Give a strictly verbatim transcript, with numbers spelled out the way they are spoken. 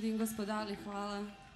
gospodin gospodari, hvala.